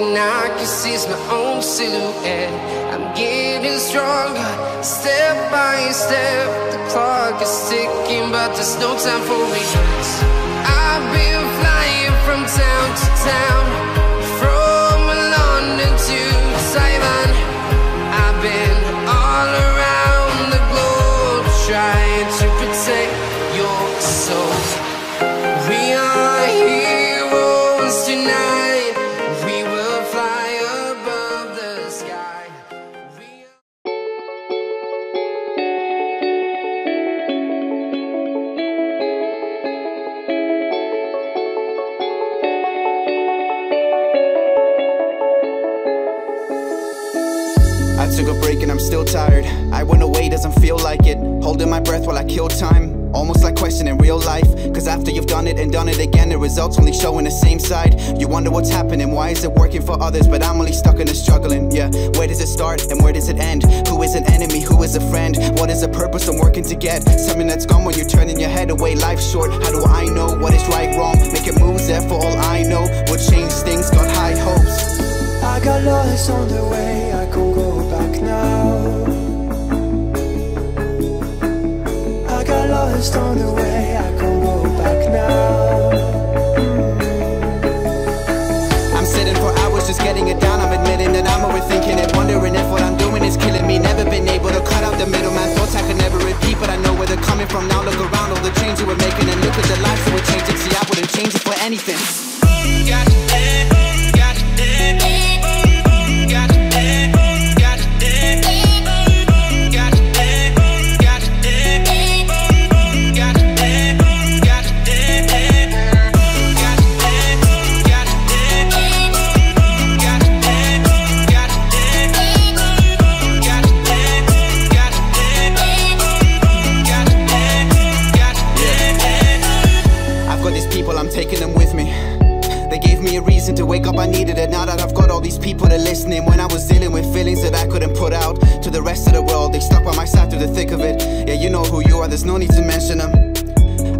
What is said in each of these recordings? thing I can see is my own silhouette. I'm getting stronger, step by step. The clock is ticking, but there's no time for me. I've been flying from town to town, from London to Taiwan. I've been all around the globe trying to protect your soul. We are heroes tonight. Took a break and I'm still tired. I went away, doesn't feel like it. Holding my breath while I kill time, almost like questioning real life. Cause after you've done it and done it again, the results only showing the same side. You wonder what's happening, why is it working for others, but I'm only stuck in the struggling. Yeah, where does it start and where does it end? Who is an enemy, who is a friend? What is the purpose I'm working to get? Something that's gone when you're turning your head away. Life's short, how do I know what is right, wrong? Making moves there for all I know. What change things, got high hopes. I got lost on the way, I can't go back now. I got lost on the way, I can't go back now. I'm sitting for hours just getting it down. I'm admitting that I'm overthinking it, wondering if what I'm doing is killing me. Never been able to cut out the middle, man. Thoughts I could never repeat, but I know where they're coming from now. Look around, all the change you were making, and look at the lives that were changing. See, I wouldn't change it for anything. Got it. To wake up I needed it. Now that I've got all these people that are listening, when I was dealing with feelings that I couldn't put out to the rest of the world, they stuck by my side through the thick of it. Yeah, you know who you are, there's no need to mention them.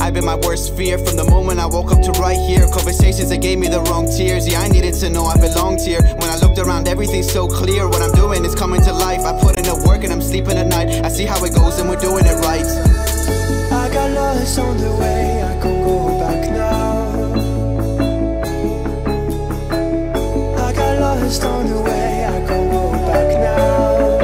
I've been my worst fear from the moment I woke up to right here. Conversations that gave me the wrong tears. Yeah, I needed to know I belonged here. When I looked around, everything's so clear. What I'm doing is coming to life. I put in the work and I'm sleeping at night. I see how it goes and we're doing it right. I got lost on the way, I can't go back now. Just on the way, I can't go back now.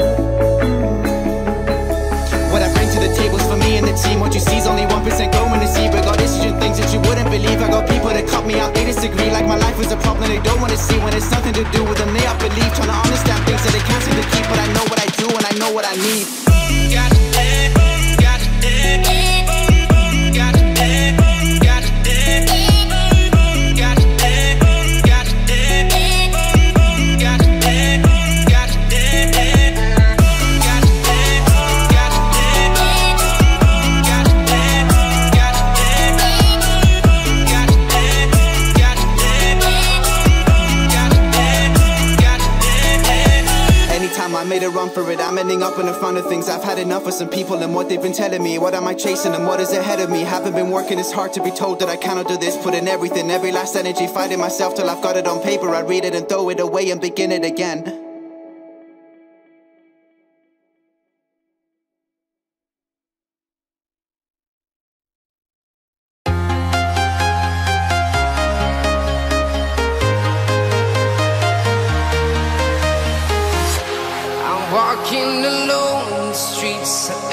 What I bring to the tables for me and the team, what you see is only 1% going to see. But God, this is things that you wouldn't believe. I got people that cut me out, they disagree, like my life was a problem they don't want to see. When it's nothing to do with them, they up believe, trying to understand things that they can't seem to keep. But I know what I do and I know what I need. Got it, got it. Run for it, I'm ending up in the front of things. I've had enough of some people and what they've been telling me. What am I chasing and what is ahead of me? Haven't been working, it's hard to be told that I cannot do this. Put in everything, every last energy, fighting myself till I've got it on paper. I read it and throw it away and begin it again. Walking alone, the streets are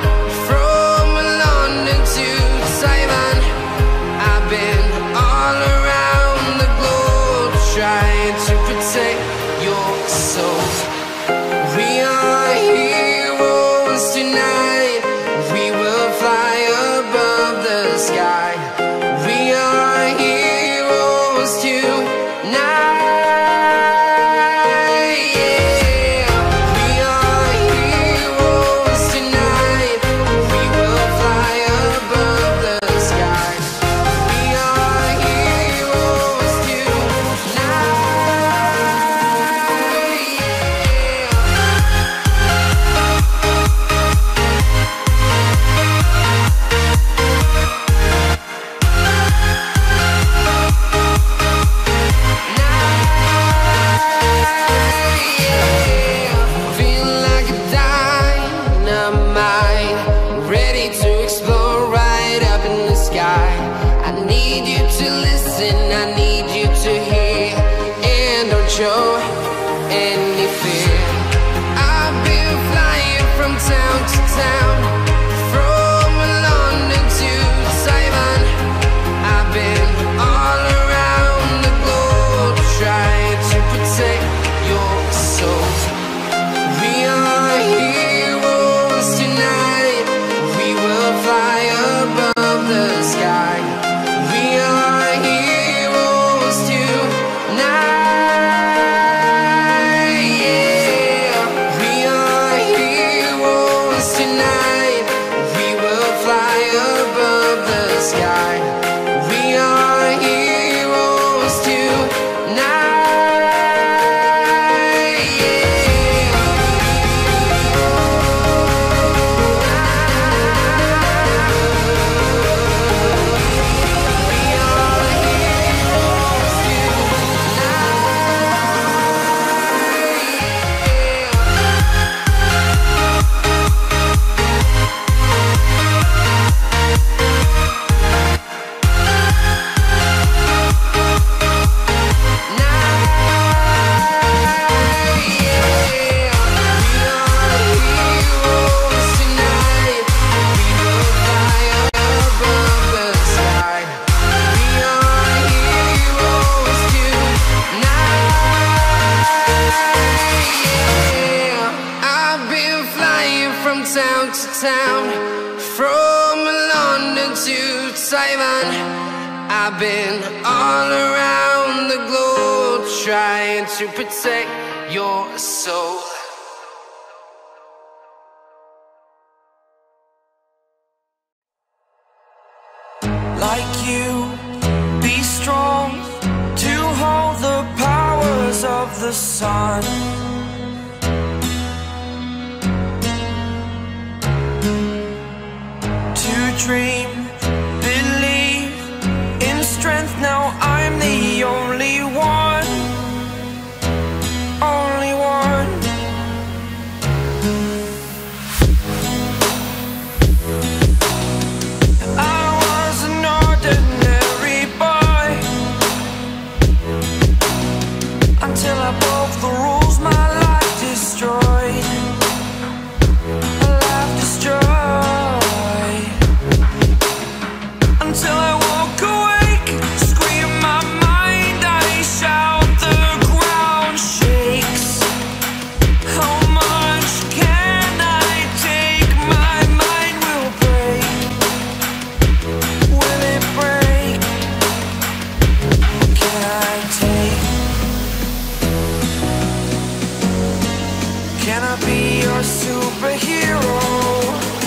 from London to Taiwan. I've been all around the globe trying to protect your soul. We are heroes tonight. We will fly above the sky. We are heroes tonight. Yeah, we are heroes tonight. I've been flying from town to town, from London to Taiwan. I've been all around the globe trying to protect your soul. Like you, be strong to hold the powers of the sun. To dream, believe in strength. Now I'm the only one, only one. Can I be your superhero?